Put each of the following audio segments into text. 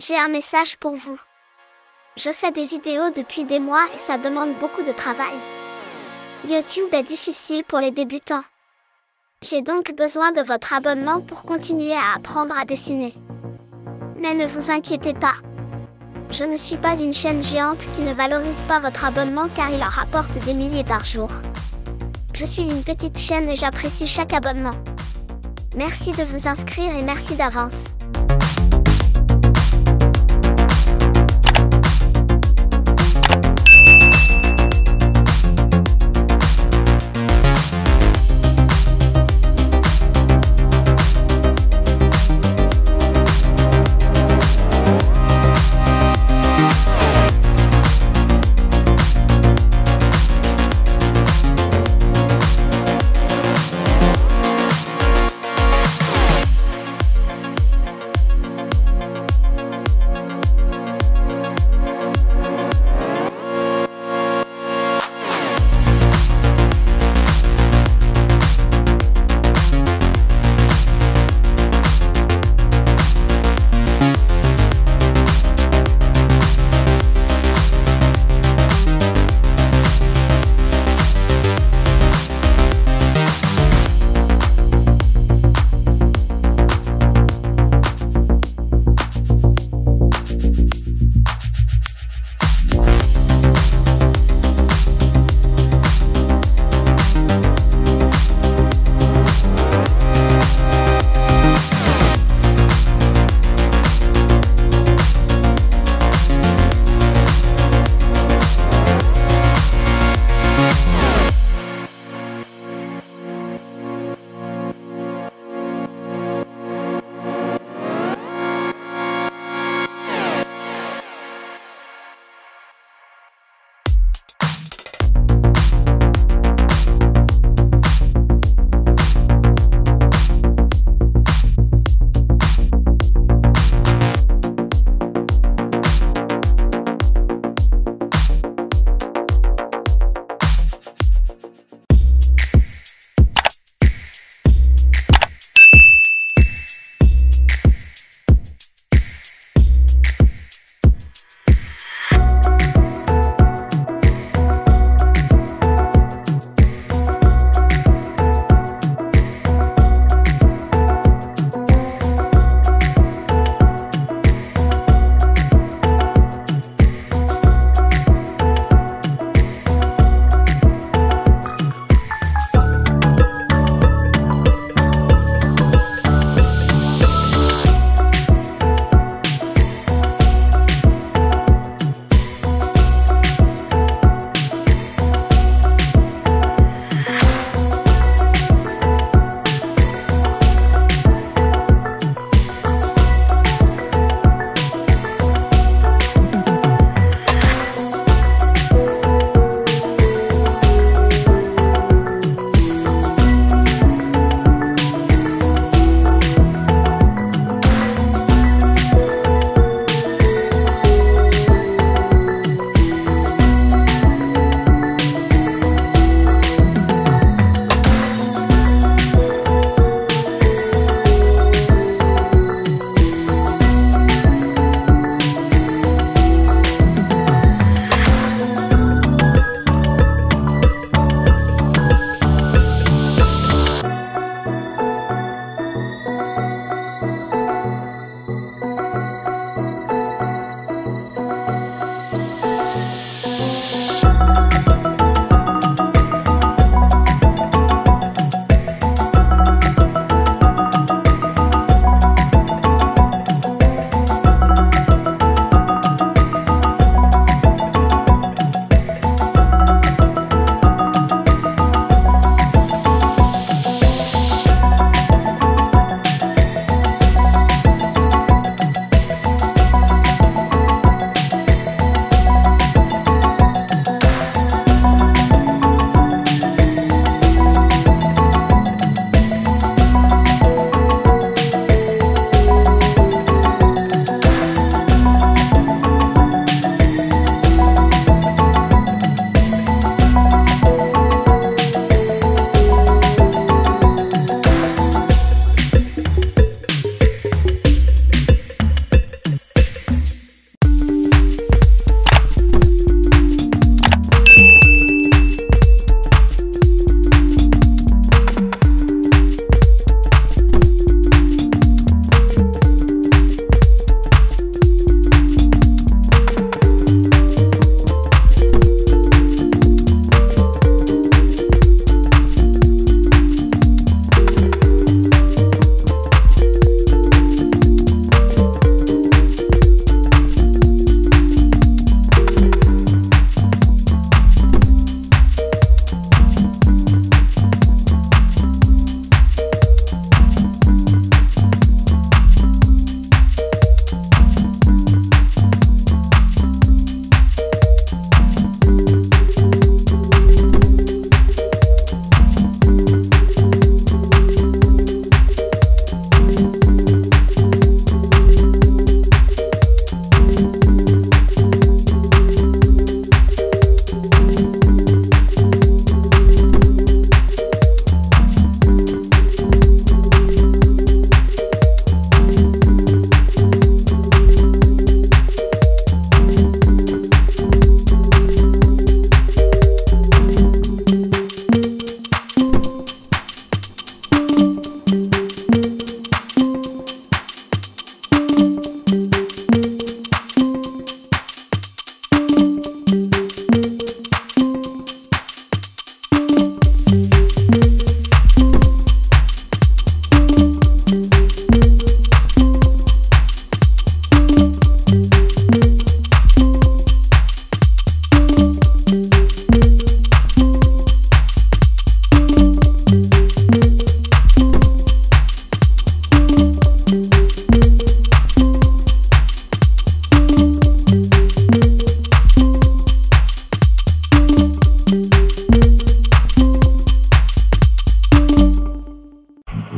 J'ai un message pour vous. Je fais des vidéos depuis des mois et ça demande beaucoup de travail. YouTube est difficile pour les débutants. J'ai donc besoin de votre abonnement pour continuer à apprendre à dessiner. Mais ne vous inquiétez pas. Je ne suis pas une chaîne géante qui ne valorise pas votre abonnement car il en rapporte des milliers par jour. Je suis une petite chaîne et j'apprécie chaque abonnement. Merci de vous inscrire et merci d'avance.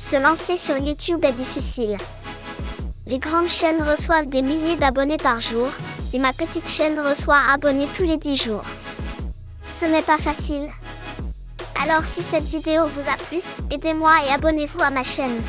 Se lancer sur YouTube est difficile. Les grandes chaînes reçoivent des milliers d'abonnés par jour, et ma petite chaîne reçoit abonnés tous les 10 jours. Ce n'est pas facile. Alors si cette vidéo vous a plu, aidez-moi et abonnez-vous à ma chaîne.